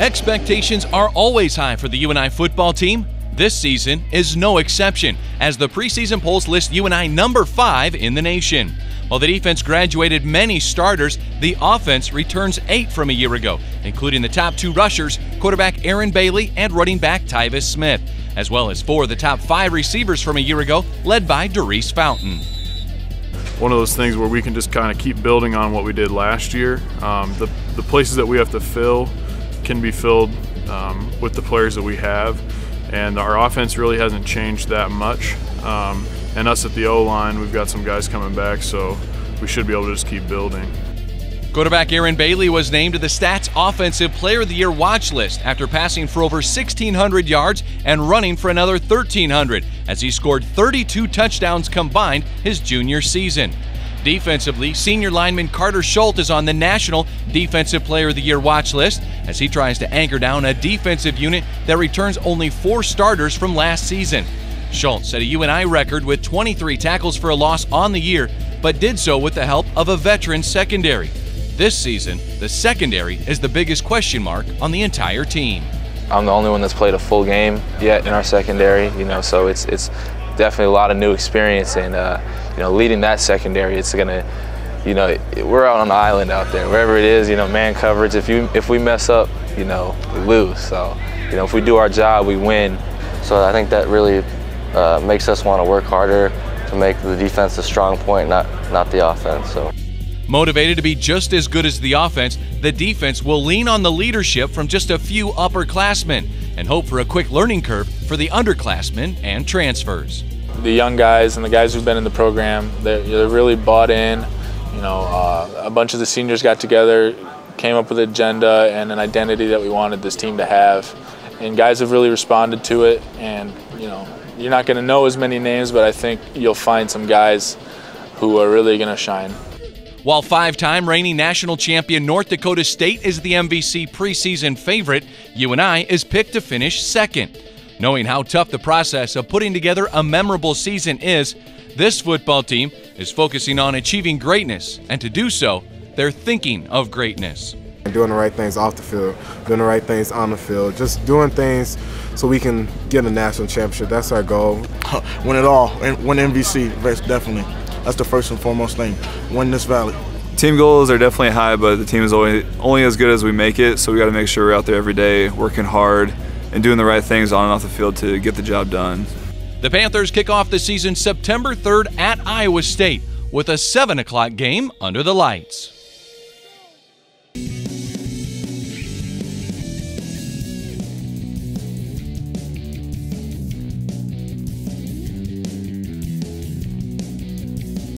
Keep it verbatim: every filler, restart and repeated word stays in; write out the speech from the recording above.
Expectations are always high for the U N I football team. This season is no exception, as the preseason polls list U N I number five in the nation. While the defense graduated many starters, the offense returns eight from a year ago, including the top two rushers, quarterback Aaron Bailey and running back Tyvis Smith, as well as four of the top five receivers from a year ago, led by Derice Fountain. One of those things where we can just kind of keep building on what we did last year. Um, the, the places that we have to fill can be filled um, with the players that we have, and our offense really hasn't changed that much. Um, and us at the O line, we've got some guys coming back, so we should be able to just keep building. Quarterback Aaron Bailey was named to the Stats Offensive Player of the Year watch list after passing for over sixteen hundred yards and running for another thirteen hundred, as he scored thirty-two touchdowns combined his junior season. Defensively, senior lineman Carter Schultz is on the National Defensive Player of the Year watch list, as he tries to anchor down a defensive unit that returns only four starters from last season. Schultz set a U N I record with twenty-three tackles for a loss on the year, but did so with the help of a veteran secondary. This season, the secondary is the biggest question mark on the entire team. I'm the only one that's played a full game yet in our secondary, you know, so it's it's definitely a lot of new experience, and uh, you know, leading that secondary, it's gonna, you know, we're out on the island out there, wherever it is, you know, man coverage. If you if we mess up, you know, we lose. So, you know, if we do our job, we win. So I think that really uh, makes us want to work harder to make the defense a strong point, not not the offense. So. Motivated to be just as good as the offense, the defense will lean on the leadership from just a few upperclassmen and hope for a quick learning curve for the underclassmen and transfers. The young guys and the guys who've been in the program, they're, they're really bought in. You know, uh, a bunch of the seniors got together, came up with an agenda and an identity that we wanted this team to have, and guys have really responded to it. And you know, you're not going to know as many names, but I think you'll find some guys who are really going to shine. While five-time reigning national champion North Dakota State is the M V C preseason favorite, U N I is picked to finish second. Knowing how tough the process of putting together a memorable season is, this football team is focusing on achieving greatness, and to do so, they're thinking of greatness. Doing the right things off the field, doing the right things on the field, just doing things so we can get a national championship. That's our goal. Win it all, win M V C, definitely. That's the first and foremost thing, win this valley. Team goals are definitely high, but the team is only, only as good as we make it, so we got to make sure we're out there every day, working hard, and doing the right things on and off the field to get the job done. The Panthers kick off the season September third at Iowa State with a seven o'clock game under the lights.